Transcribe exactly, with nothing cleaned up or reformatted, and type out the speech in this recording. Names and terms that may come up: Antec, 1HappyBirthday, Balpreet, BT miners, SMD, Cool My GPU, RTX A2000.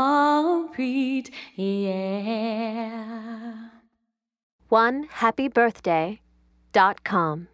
Balpreet, yeah. one happy birthday dot com